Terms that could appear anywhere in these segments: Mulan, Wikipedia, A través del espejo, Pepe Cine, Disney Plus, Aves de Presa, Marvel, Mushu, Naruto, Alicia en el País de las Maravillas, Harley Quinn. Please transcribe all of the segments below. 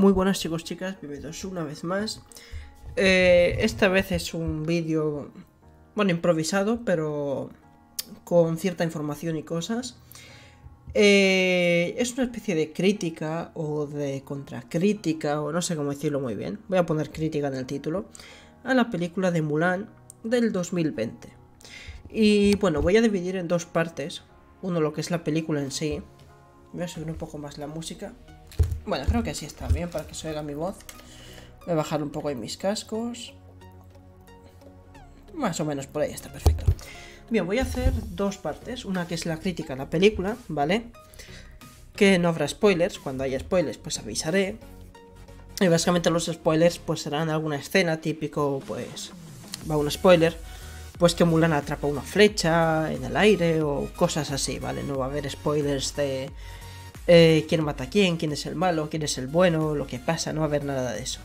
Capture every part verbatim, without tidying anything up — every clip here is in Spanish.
Muy buenas chicos, chicas, bienvenidos una vez más. eh, Esta vez es un vídeo, bueno, improvisado, pero con cierta información y cosas. eh, Es una especie de crítica o de contracrítica, o no sé cómo decirlo muy bien. Voy a poner crítica en el título a la película de Mulan del dos mil veinte. Y bueno, voy a dividir en dos partes. Uno, lo que es la película en sí. Voy a subir un poco más la música. Bueno, creo que así está bien para que se oiga mi voz. Voy a bajar un poco ahí mis cascos. Más o menos por ahí está perfecto. Bien, voy a hacer dos partes. Una que es la crítica a la película, ¿vale? Que no habrá spoilers. Cuando haya spoilers, pues avisaré. Y básicamente los spoilers pues serán alguna escena típico, pues... va un spoiler. Pues que Mulan atrapa una flecha en el aire o cosas así, ¿vale? No va a haber spoilers de eh, quién mata a quién, quién es el malo, quién es el bueno, lo que pasa, no va a haber nada de eso.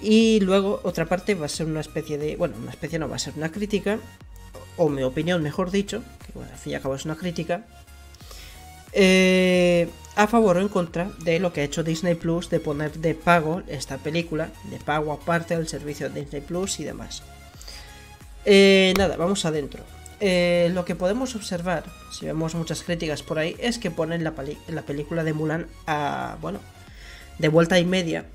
Y luego otra parte va a ser una especie de... bueno, una especie no, va a ser una crítica, o mi opinión mejor dicho, que bueno, al fin y al cabo es una crítica, eh, a favor o en contra de lo que ha hecho Disney Plus de poner de pago esta película, de pago aparte del servicio de Disney Plus y demás. Eh, nada, vamos adentro. eh, Lo que podemos observar, si vemos muchas críticas por ahí, es que ponen la, la película de Mulan a... bueno, de vuelta y media.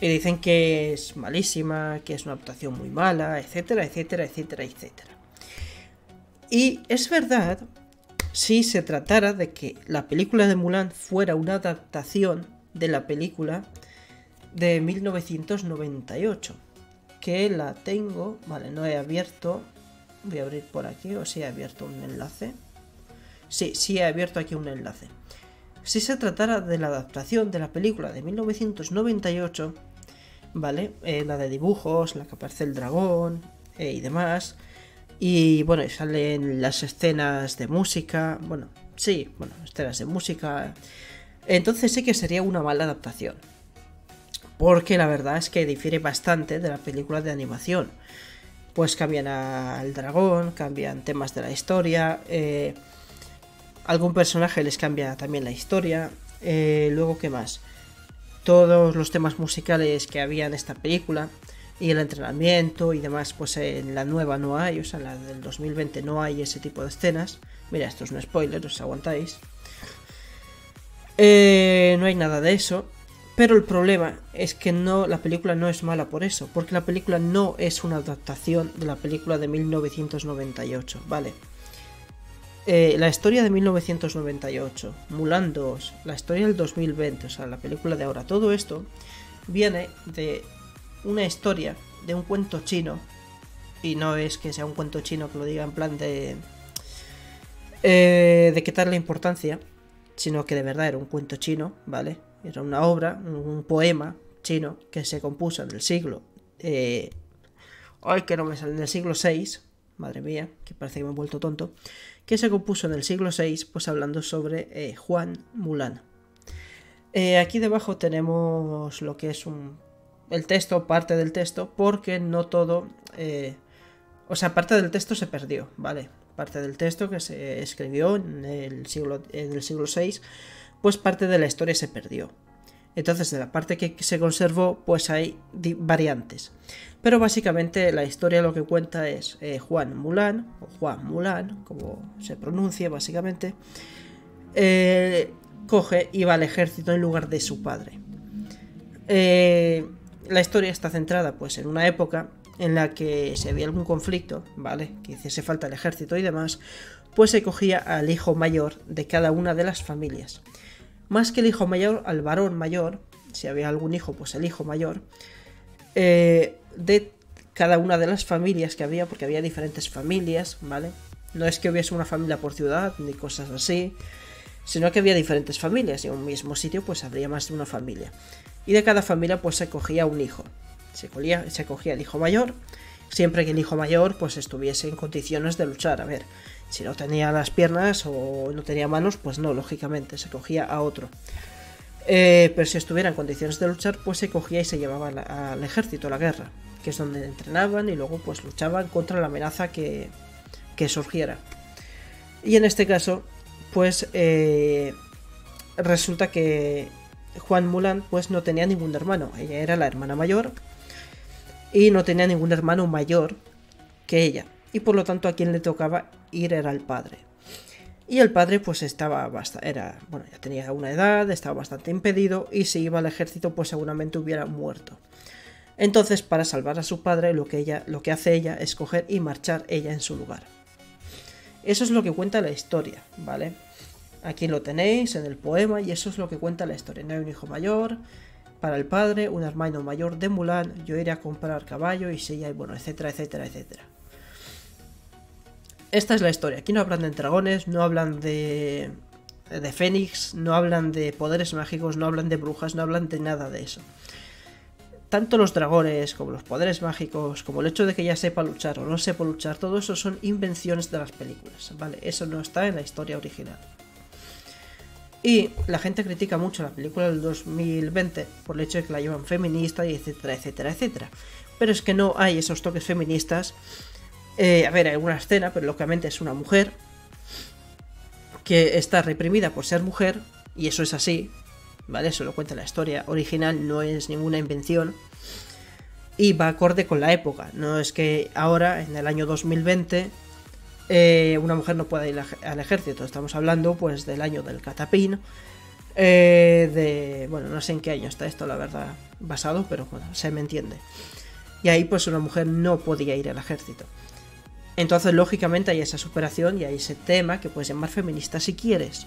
Y dicen que es malísima, que es una adaptación muy mala, etcétera, etcétera, etcétera, etcétera. Y es verdad, si se tratara de que la película de Mulan fuera una adaptación de la película de mil novecientos noventa y ocho, que la tengo, vale, no he abierto, voy a abrir por aquí, o si he abierto un enlace, sí, sí he abierto aquí un enlace. Si se tratara de la adaptación de la película de mil novecientos noventa y ocho, vale, eh, la de dibujos, la que aparece el dragón eh, y demás, y bueno, salen las escenas de música, bueno, sí, bueno, escenas de música, entonces sí que sería una mala adaptación. Porque la verdad es que difiere bastante de la película de animación. Pues cambian al dragón, cambian temas de la historia, eh, algún personaje les cambia también la historia. eh, Luego, ¿qué más? Todos los temas musicales que había en esta película y el entrenamiento y demás, pues en la nueva no hay, o sea, en la del dos mil veinte no hay ese tipo de escenas. Mira, esto es un spoiler, os aguantáis. eh, No hay nada de eso. Pero el problema es que no, la película no es mala por eso, porque la película no es una adaptación de la película de mil novecientos noventa y ocho, ¿vale? Eh, la historia de mil novecientos noventa y ocho, Mulan dos, la historia del dos mil veinte, o sea, la película de ahora, todo esto viene de una historia, de un cuento chino, y no es que sea un cuento chino que lo diga en plan de... Eh, de quitarle importancia, sino que de verdad era un cuento chino, ¿vale? Era una obra, un poema chino que se compuso en el siglo... Eh, ay, que no me sale, en el siglo seis, madre mía, que parece que me he vuelto tonto, que se compuso en el siglo seis, pues hablando sobre eh, Juan Mulan. Eh, aquí debajo tenemos lo que es un, el texto, parte del texto, porque no todo... Eh, o sea, parte del texto se perdió, ¿vale? Parte del texto que se escribió en el siglo, en el siglo seis... pues parte de la historia se perdió. Entonces de la parte que se conservó pues hay variantes. Pero básicamente la historia lo que cuenta es eh, Juan Mulan, o Juan Mulan, como se pronuncia básicamente, eh, coge y va al ejército en lugar de su padre. Eh, la historia está centrada pues en una época en la que si había algún conflicto, ¿vale?, que hiciese falta el ejército y demás, pues se cogía al hijo mayor de cada una de las familias. Más que el hijo mayor, al varón mayor, si había algún hijo, pues el hijo mayor, eh, de cada una de las familias que había, porque había diferentes familias, ¿vale? No es que hubiese una familia por ciudad, ni cosas así, sino que había diferentes familias, y en un mismo sitio pues habría más de una familia. Y de cada familia pues se cogía un hijo, se cogía, se cogía el hijo mayor, siempre que el hijo mayor pues estuviese en condiciones de luchar, a ver... Si no tenía las piernas o no tenía manos, pues no, lógicamente, se cogía a otro. Eh, pero si estuviera en condiciones de luchar, pues se cogía y se llevaba la, al ejército, a la guerra, que es donde entrenaban y luego pues luchaban contra la amenaza que, que surgiera. Y en este caso, pues eh, resulta que Juan Mulan pues no tenía ningún hermano, ella era la hermana mayor y no tenía ningún hermano mayor que ella, y por lo tanto a quien le tocaba ir era el padre. Y el padre pues estaba bastante, era, bueno, ya tenía una edad, estaba bastante impedido, y si iba al ejército pues seguramente hubiera muerto. Entonces, para salvar a su padre, lo que, ella, lo que hace ella es coger y marchar ella en su lugar. Eso es lo que cuenta la historia, ¿vale? Aquí lo tenéis en el poema, y eso es lo que cuenta la historia. No hay un hijo mayor para el padre, un hermano mayor de Mulan, yo iré a comprar caballo y silla, y bueno, etcétera, etcétera, etcétera. Esta es la historia. Aquí no hablan de dragones, no hablan de, de fénix, no hablan de poderes mágicos, no hablan de brujas, no hablan de nada de eso. Tanto los dragones como los poderes mágicos, como el hecho de que ella sepa luchar o no sepa luchar, todo eso son invenciones de las películas, ¿vale? Eso no está en la historia original. Y la gente critica mucho la película del dos mil veinte por el hecho de que la llevan feminista y etcétera, etcétera, etcétera. Pero es que no hay esos toques feministas. Eh, a ver, hay alguna escena, pero lógicamente es una mujer que está reprimida por ser mujer, y eso es así, ¿vale? Eso lo cuenta la historia original, no es ninguna invención, y va acorde con la época. No es que ahora, en el año dos mil veinte, eh, una mujer no pueda ir al ejército. Estamos hablando pues del año del catapín, eh, de... bueno, no sé en qué año está esto, la verdad, basado, pero bueno, se me entiende. Y ahí pues una mujer no podía ir al ejército. Entonces, lógicamente, hay esa superación y hay ese tema que puedes llamar feminista si quieres.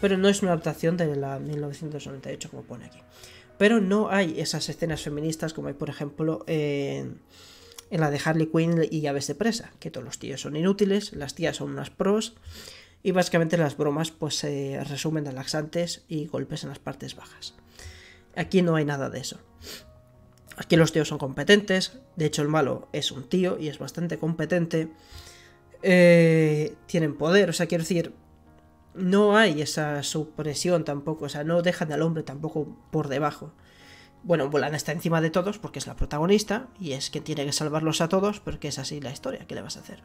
Pero no es una adaptación de la mil novecientos noventa y ocho, como pone aquí. Pero no hay esas escenas feministas como hay, por ejemplo, en, en la de Harley Quinn y Aves de Presa. Que todos los tíos son inútiles, las tías son unas pros. Y básicamente las bromas pues se eh, resumen a laxantes y golpes en las partes bajas. Aquí no hay nada de eso. Aquí los tíos son competentes, de hecho el malo es un tío y es bastante competente, eh, tienen poder, o sea, quiero decir, no hay esa supresión tampoco, o sea, no dejan al hombre tampoco por debajo. Bueno, Mulan está encima de todos porque es la protagonista y es que tiene que salvarlos a todos porque es así la historia, ¿qué le vas a hacer?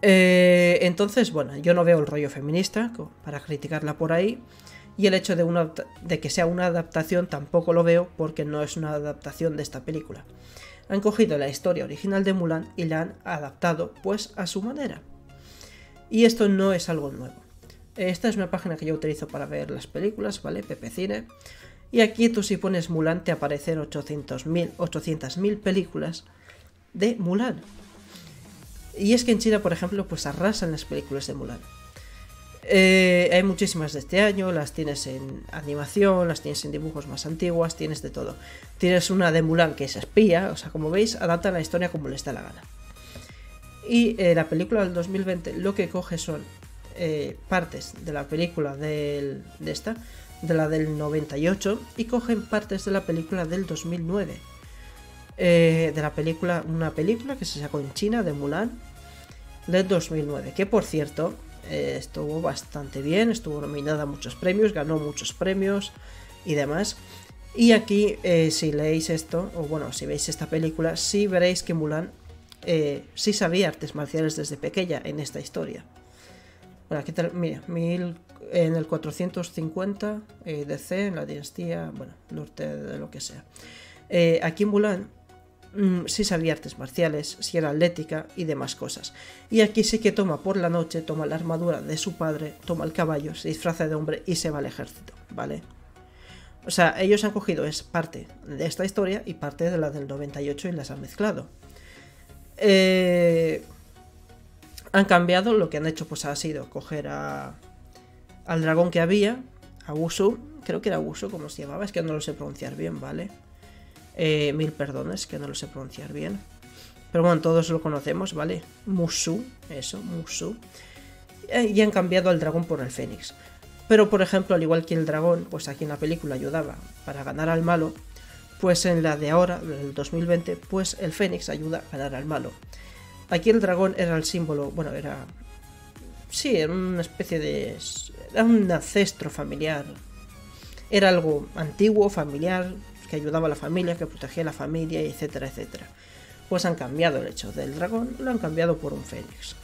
Eh, entonces, bueno, yo no veo el rollo feminista para criticarla por ahí. Y el hecho de, una, de que sea una adaptación tampoco lo veo porque no es una adaptación de esta película. Han cogido la historia original de Mulan y la han adaptado pues a su manera. Y esto no es algo nuevo. Esta es una página que yo utilizo para ver las películas, ¿vale? Pepe Cine. Y aquí tú si pones Mulan te aparecen ochocientas mil películas de Mulan. Y es que en China, por ejemplo, pues arrasan las películas de Mulan. Eh, hay muchísimas de este año, las tienes en animación, las tienes en dibujos más antiguas, tienes de todo. Tienes una de Mulan que es espía, o sea, como veis, adaptan la historia como les da la gana. Y eh, la película del dos mil veinte lo que coge son eh, partes de la película del, de esta, de la del noventa y ocho, y cogen partes de la película del dos mil nueve. Eh, de la película, una película que se sacó en China de Mulan del dos mil nueve, que por cierto... Eh, estuvo bastante bien, estuvo nominada a muchos premios, ganó muchos premios y demás. Y aquí, eh, si leéis esto, o bueno, si veis esta película, sí veréis que Mulan eh, sí sabía artes marciales desde pequeña en esta historia. Bueno, aquí tal, mira, mil, en el cuatrocientos cincuenta eh, D C, en la dinastía, bueno, norte de lo que sea. Eh, aquí Mulan si sabía artes marciales, si era atlética y demás cosas. Y aquí sí que toma por la noche, toma la armadura de su padre, toma el caballo, se disfraza de hombre y se va al ejército, ¿vale? O sea, ellos han cogido es parte de esta historia y parte de la del noventa y ocho y las han mezclado. Eh, han cambiado, lo que han hecho pues ha sido coger a, al dragón que había, a Mushu, creo que era Mushu como se llamaba, es que no lo sé pronunciar bien, ¿vale? Eh, mil perdones, que no lo sé pronunciar bien. Pero bueno, todos lo conocemos, ¿vale? Mushu, eso, Mushu. Eh, y han cambiado al dragón por el fénix. Pero por ejemplo, al igual que el dragón, pues aquí en la película ayudaba para ganar al malo, pues en la de ahora, del dos mil veinte, pues el fénix ayuda a ganar al malo. Aquí el dragón era el símbolo, bueno, era... sí, era una especie de... era un ancestro familiar. Era algo antiguo, familiar... que ayudaba a la familia, que protegía a la familia, etcétera, etcétera. Pues han cambiado el hecho del dragón, lo han cambiado por un fénix.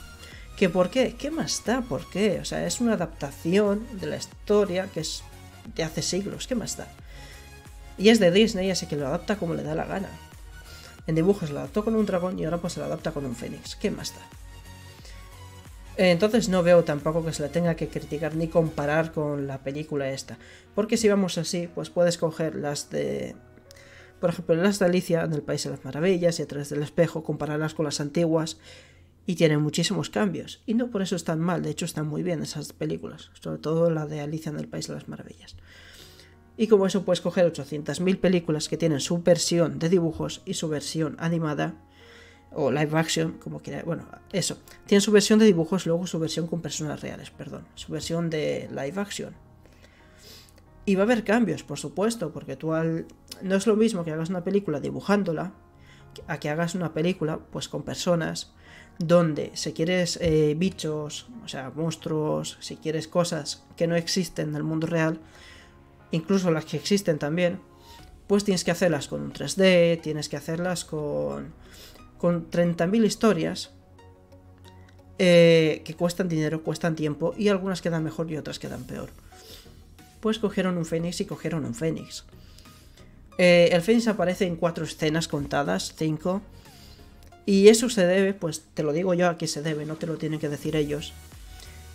¿Que por qué? ¿Qué más da? ¿Por qué? O sea, es una adaptación de la historia que es de hace siglos. ¿Qué más da? Y es de Disney, así que lo adapta como le da la gana. En dibujos lo adaptó con un dragón y ahora pues lo adapta con un fénix. ¿Qué más da? Entonces no veo tampoco que se la tenga que criticar ni comparar con la película esta. Porque si vamos así, pues puedes coger las de... Por ejemplo, las de Alicia en el País de las Maravillas y A través del espejo, compararlas con las antiguas. Y tienen muchísimos cambios. Y no por eso están mal, de hecho están muy bien esas películas. Sobre todo la de Alicia en el País de las Maravillas. Y como eso puedes coger ochocientas mil películas que tienen su versión de dibujos y su versión animada. O live action, como quiera. Bueno, eso. Tienen su versión de dibujos, luego su versión con personas reales, perdón. Su versión de live action. Y va a haber cambios, por supuesto, porque tú al... No es lo mismo que hagas una película dibujándola a que hagas una película pues con personas donde si quieres eh, bichos, o sea, monstruos, si quieres cosas que no existen en el mundo real, incluso las que existen también, pues tienes que hacerlas con un tres D, tienes que hacerlas con, con treinta mil historias eh, que cuestan dinero, cuestan tiempo y algunas quedan mejor y otras quedan peor. Pues cogieron un fénix y cogieron un fénix. Eh, el fénix aparece en cuatro escenas contadas, cinco. Y eso se debe, pues te lo digo yo a que se debe, no te lo tienen que decir ellos.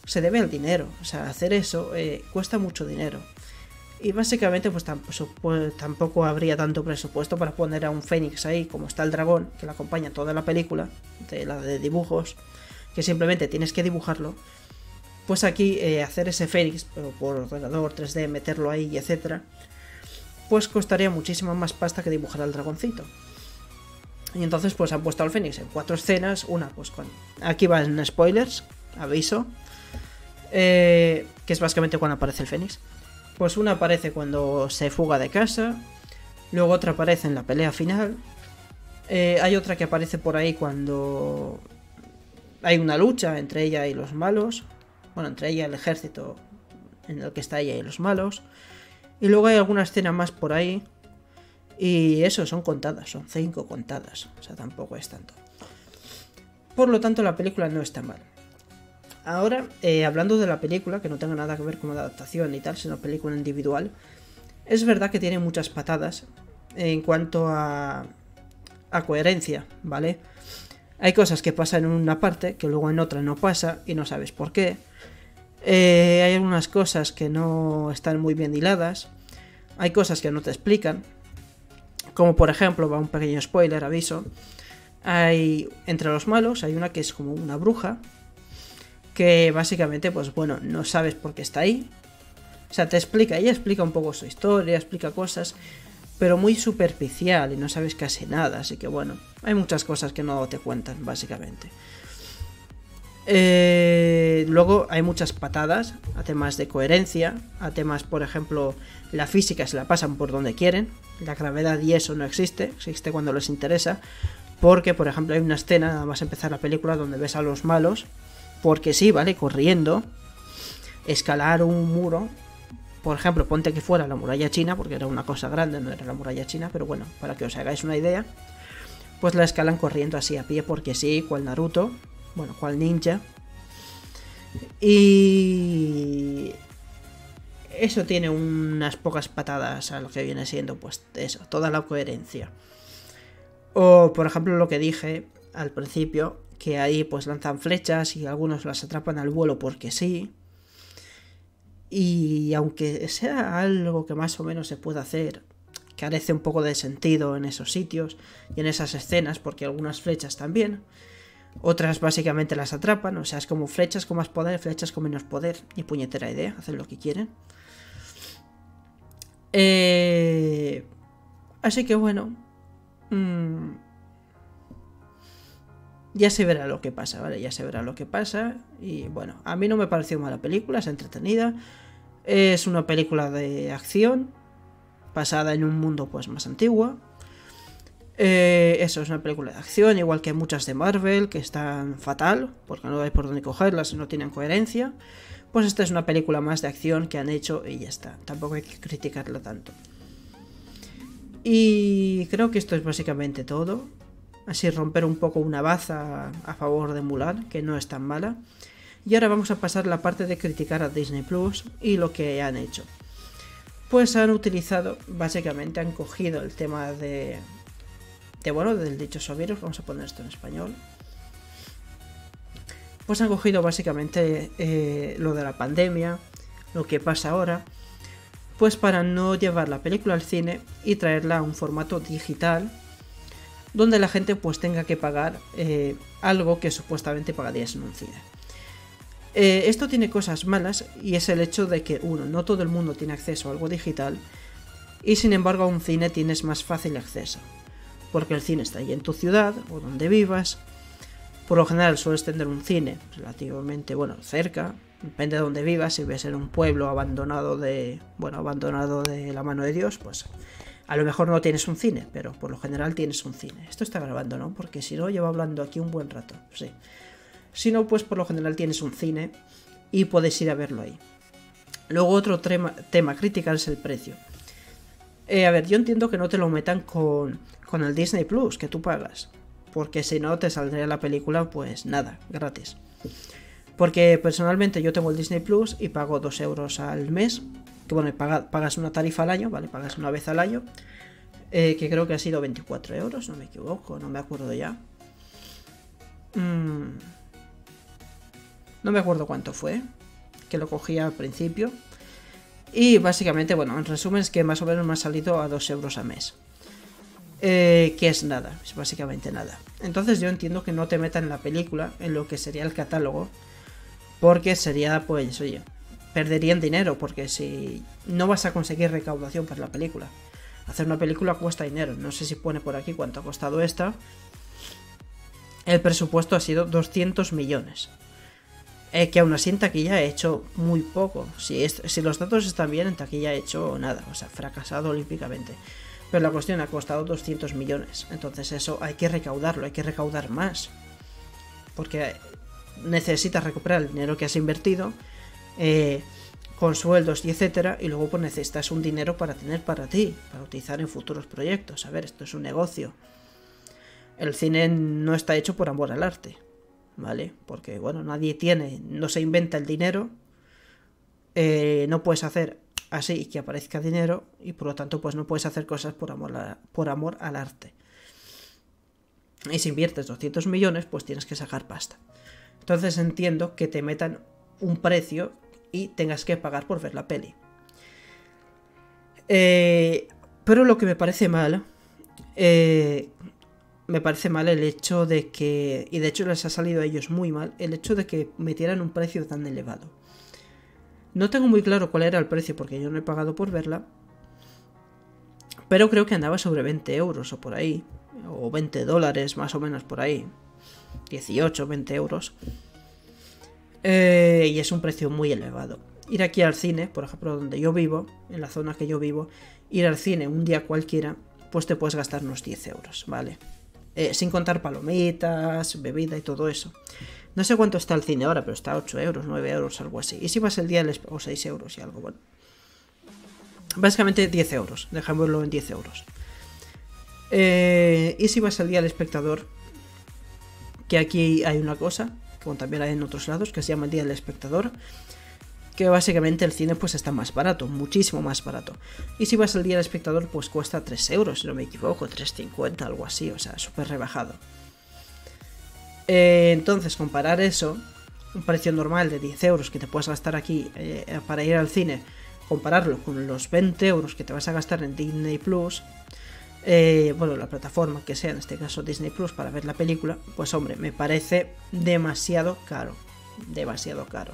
Se debe al dinero, o sea, hacer eso eh, cuesta mucho dinero. Y básicamente pues, tamp pues tampoco habría tanto presupuesto para poner a un fénix ahí, como está el dragón, que le acompaña toda la película, de la de dibujos, que simplemente tienes que dibujarlo. Pues aquí eh, hacer ese fénix, pero por ordenador, tres D, meterlo ahí, etcétera, pues costaría muchísima más pasta que dibujar al dragoncito. Y entonces pues han puesto al fénix en cuatro escenas, una pues con... Aquí van spoilers, aviso, eh, que es básicamente cuando aparece el fénix. Pues una aparece cuando se fuga de casa, luego otra aparece en la pelea final, eh, hay otra que aparece por ahí cuando hay una lucha entre ella y los malos, bueno, entre ella y el ejército en el que está ella y los malos, y luego hay alguna escena más por ahí. Y eso son contadas, son cinco contadas, o sea, tampoco es tanto. Por lo tanto, la película no está mal. Ahora, eh, hablando de la película, que no tenga nada que ver con la adaptación y tal, sino película individual, es verdad que tiene muchas patadas en cuanto a, a coherencia, ¿vale? Hay cosas que pasan en una parte, que luego en otra no pasa y no sabes por qué. Eh, hay algunas cosas que no están muy bien hiladas, hay cosas que no te explican. Como por ejemplo, va un pequeño spoiler, aviso, hay entre los malos hay una que es como una bruja, que básicamente, pues bueno, no sabes por qué está ahí. O sea, te explica, ella explica un poco su historia, explica cosas, pero muy superficial y no sabes casi nada. Así que bueno, hay muchas cosas que no te cuentan, básicamente. Eh, luego hay muchas patadas a temas de coherencia, a temas, por ejemplo, la física se la pasan por donde quieren, la gravedad y eso no existe, existe cuando les interesa, porque, por ejemplo, hay una escena, nada más empezar la película, donde ves a los malos, porque sí, ¿vale? Corriendo, escalar un muro, por ejemplo, ponte que fuera la muralla china, porque era una cosa grande, no era la muralla china, pero bueno, para que os hagáis una idea, pues la escalan corriendo así a pie, porque sí, cual Naruto... Bueno, cual ninja. Y... Eso tiene unas pocas patadas a lo que viene siendo, pues, eso, toda la coherencia. O, por ejemplo, lo que dije al principio, que ahí, pues, lanzan flechas y algunos las atrapan al vuelo porque sí. Y aunque sea algo que más o menos se pueda hacer, carece un poco de sentido en esos sitios y en esas escenas, porque algunas flechas también... Otras básicamente las atrapan, o sea, es como flechas con más poder, flechas con menos poder, y puñetera idea, hacen lo que quieren. Eh... Así que bueno, mmm... ya se verá lo que pasa, ¿vale? Ya se verá lo que pasa, y bueno, a mí no me pareció mala película, es entretenida, es una película de acción, basada en un mundo pues más antiguo. Eh, eso, es una película de acción, igual que muchas de Marvel, que están fatal, porque no hay por dónde cogerlas, no tienen coherencia. Pues esta es una película más de acción que han hecho y ya está, tampoco hay que criticarla tanto. Y creo que esto es básicamente todo. así romper un poco una baza a favor de Mulan, que no es tan mala. Y ahora vamos a pasar la parte de criticar a Disney Plus y lo que han hecho. Pues han utilizado, básicamente han cogido el tema de, de bueno, del dichoso virus, vamos a poner esto en español. Pues han cogido básicamente eh, lo de la pandemia, lo que pasa ahora, pues para no llevar la película al cine y traerla a un formato digital, donde la gente pues tenga que pagar eh, algo que supuestamente pagarías en un cine. Eh, esto tiene cosas malas, y es el hecho de que, uno, no todo el mundo tiene acceso a algo digital, y sin embargo a un cine tienes más fácil acceso, porque el cine está ahí en tu ciudad o donde vivas. Por lo general sueles tener un cine relativamente, bueno, cerca, depende de donde vivas. Si vives en un pueblo abandonado de, bueno, abandonado de la mano de Dios, pues a lo mejor no tienes un cine, pero por lo general tienes un cine. Esto está grabando, ¿no? Porque si no, llevo hablando aquí un buen rato, sí. Si no, pues por lo general tienes un cine y puedes ir a verlo ahí. Luego otro tema, tema criticar es el precio. Eh, a ver, yo entiendo que no te lo metan con, con el Disney Plus que tú pagas, porque si no te saldría la película pues nada, gratis. Porque personalmente yo tengo el Disney Plus y pago dos euros al mes, que bueno, paga, pagas una tarifa al año, vale, pagas una vez al año, eh, que creo que ha sido veinticuatro euros, no me equivoco, no me acuerdo ya. Mm, no me acuerdo cuánto fue, que lo cogí al principio. Y básicamente, bueno, en resumen es que más o menos me ha salido a dos euros al mes. Eh, que es nada, es básicamente nada. Entonces yo entiendo que no te metan la película en lo que sería el catálogo, porque sería, pues, oye, perderían dinero, porque si no vas a conseguir recaudación para la película. Hacer una película cuesta dinero, no sé si pone por aquí cuánto ha costado esta. El presupuesto ha sido doscientos millones, eh, que aún así en taquilla he hecho muy poco. Si, es, si los datos están bien, en taquilla he hecho nada, o sea, fracasado olímpicamente. Pero la cuestión ha costado doscientos millones, entonces eso hay que recaudarlo, hay que recaudar más, porque necesitas recuperar el dinero que has invertido, eh, con sueldos y etcétera, y luego pues necesitas un dinero para tener para ti, para utilizar en futuros proyectos. A ver, esto es un negocio. El cine no está hecho por amor al arte, ¿vale? Porque, bueno, nadie tiene, no se inventa el dinero, eh, no puedes hacer... así que aparezca dinero, y por lo tanto pues no puedes hacer cosas por amor, a, por amor al arte. Y si inviertes doscientos millones, pues tienes que sacar pasta. Entonces entiendo que te metan un precio y tengas que pagar por ver la peli. Eh, pero lo que me parece mal, eh, me parece mal el hecho de que, y de hecho les ha salido a ellos muy mal, el hecho de que metieran un precio tan elevado. No tengo muy claro cuál era el precio, porque yo no he pagado por verla, pero creo que andaba sobre veinte euros o por ahí, o veinte dólares más o menos por ahí, dieciocho, veinte euros, eh, y es un precio muy elevado. Ir aquí al cine, por ejemplo, donde yo vivo, en la zona que yo vivo, ir al cine un día cualquiera, pues te puedes gastar unos diez euros, ¿vale? Eh, sin contar palomitas, bebida y todo eso. No sé cuánto está el cine ahora, pero está a ocho euros, nueve euros, algo así. Y si vas el día del espejo, seis euros y algo, bueno. Básicamente diez euros, dejémoslo en diez euros. Eh, y si vas el día del espectador, que aquí hay una cosa, como también hay en otros lados, que se llama el día del espectador, que básicamente el cine pues está más barato, muchísimo más barato. Y si vas el día del espectador, pues cuesta tres euros, si no me equivoco, tres cincuenta, algo así, o sea, súper rebajado. Eh, entonces, comparar eso, un precio normal de diez euros que te puedes gastar aquí eh, para ir al cine, compararlo con los veinte euros que te vas a gastar en Disney Plus, eh, bueno, la plataforma que sea, en este caso Disney Plus, para ver la película, pues hombre, me parece demasiado caro, demasiado caro.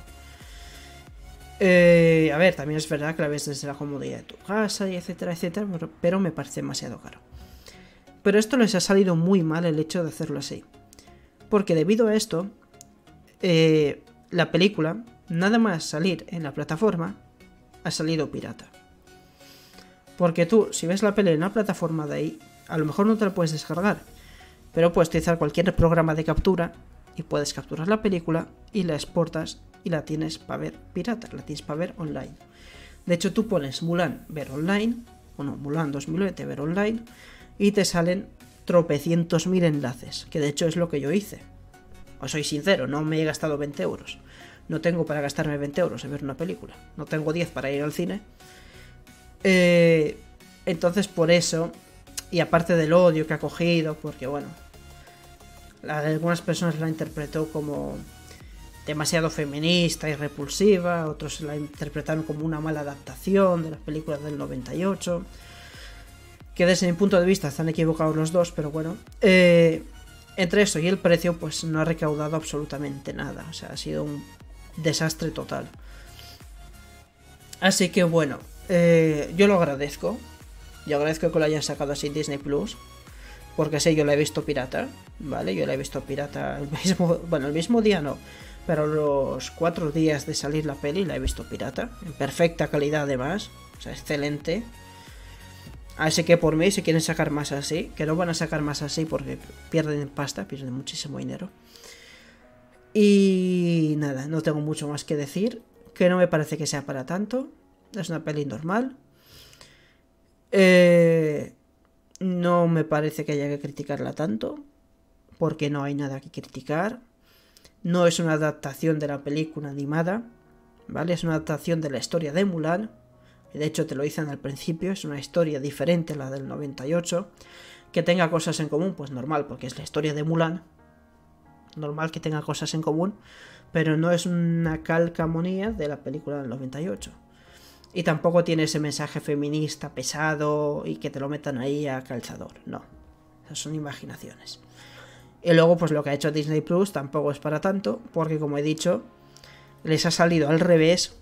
Eh, a ver, también es verdad que la ves desde la comodidad de tu casa y etcétera, etcétera, pero me parece demasiado caro. Pero esto les ha salido muy mal el hecho de hacerlo así. Porque debido a esto, eh, la película, nada más salir en la plataforma, ha salido pirata. Porque tú, si ves la peli en la plataforma de ahí, a lo mejor no te la puedes descargar, pero puedes utilizar cualquier programa de captura y puedes capturar la película y la exportas y la tienes para ver pirata, la tienes para ver online. De hecho, tú pones Mulan ver online, bueno, Mulan dos mil veinte ver online, y te salen tropecientos mil enlaces, que de hecho es lo que yo hice. Os soy sincero, no me he gastado veinte euros. No tengo para gastarme veinte euros en ver una película. No tengo diez para ir al cine. Eh, entonces por eso, y aparte del odio que ha cogido, porque bueno, algunas personas la interpretó como demasiado feminista y repulsiva, otros la interpretaron como una mala adaptación de las películas del noventa y ocho, que desde mi punto de vista están equivocados los dos, pero bueno, eh, entre eso y el precio pues no ha recaudado absolutamente nada, o sea, ha sido un desastre total. Así que bueno, eh, yo lo agradezco, yo agradezco que lo hayan sacado así Disney Plus, porque sí, yo la he visto pirata, ¿vale? Yo la he visto pirata el mismo, bueno, el mismo día no, pero los cuatro días de salir la peli la he visto pirata, en perfecta calidad además, o sea, excelente. Así que por mí, si quieren sacar más así, que no van a sacar más así porque pierden pasta, pierden muchísimo dinero. Y nada, no tengo mucho más que decir, que no me parece que sea para tanto, es una peli normal. Eh... No me parece que haya que criticarla tanto, porque no hay nada que criticar. No es una adaptación de la película animada, ¿vale? Es una adaptación de la historia de Mulan. De hecho, te lo dicen al principio, es una historia diferente a la del noventa y ocho. Que tenga cosas en común, pues normal, porque es la historia de Mulan. Normal que tenga cosas en común, pero no es una calcamonía de la película del noventa y ocho. Y tampoco tiene ese mensaje feminista pesado y que te lo metan ahí a calzador, no. Esas son imaginaciones. Y luego pues lo que ha hecho Disney Plus tampoco es para tanto, porque como he dicho, les ha salido al revés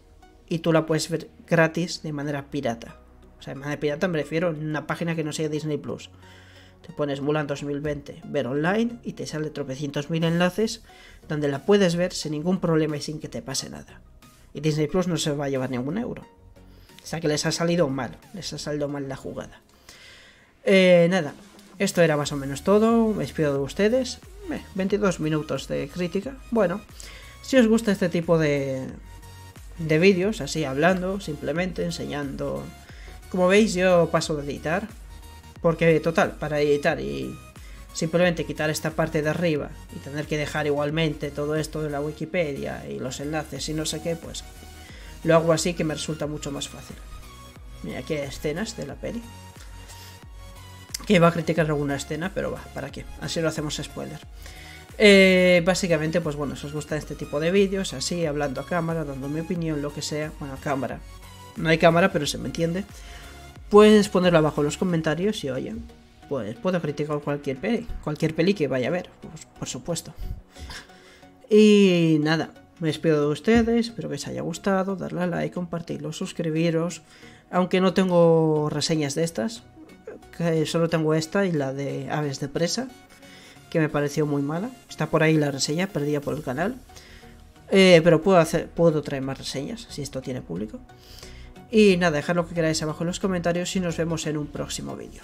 y tú la puedes ver gratis de manera pirata. O sea, de manera pirata me refiero a una página que no sea Disney Plus. Te pones Mulan dos mil veinte, ver online y te sale tropecientos mil enlaces donde la puedes ver sin ningún problema y sin que te pase nada. Y Disney Plus no se va a llevar ningún euro. O sea que les ha salido mal, les ha salido mal la jugada. Eh, nada, esto era más o menos todo, me despido de ustedes. Eh, veintidós minutos de crítica. Bueno, si os gusta este tipo de, de vídeos, así hablando, simplemente enseñando. Como veis yo paso de editar, porque total, para editar y simplemente quitar esta parte de arriba y tener que dejar igualmente todo esto de la Wikipedia y los enlaces y no sé qué, pues... Lo hago así que me resulta mucho más fácil. Mira, aquí hay escenas de la peli. Que va a criticar alguna escena, pero va, ¿para qué? Así no hacemos spoiler. Eh, básicamente, pues bueno, si os gusta este tipo de vídeos, así, hablando a cámara, dando mi opinión, lo que sea. Bueno, cámara. No hay cámara, pero se me entiende. Puedes ponerlo abajo en los comentarios y oye, pues puedo criticar cualquier peli, cualquier peli que vaya a ver, pues, por supuesto. Y nada. Me despido de ustedes, espero que os haya gustado, darle a like, compartirlo, suscribiros, aunque no tengo reseñas de estas, que solo tengo esta y la de Aves de Presa, que me pareció muy mala, está por ahí la reseña, perdida por el canal, eh, pero puedo, hacer, puedo traer más reseñas, si esto tiene público, y nada, dejad lo que queráis abajo en los comentarios y nos vemos en un próximo vídeo.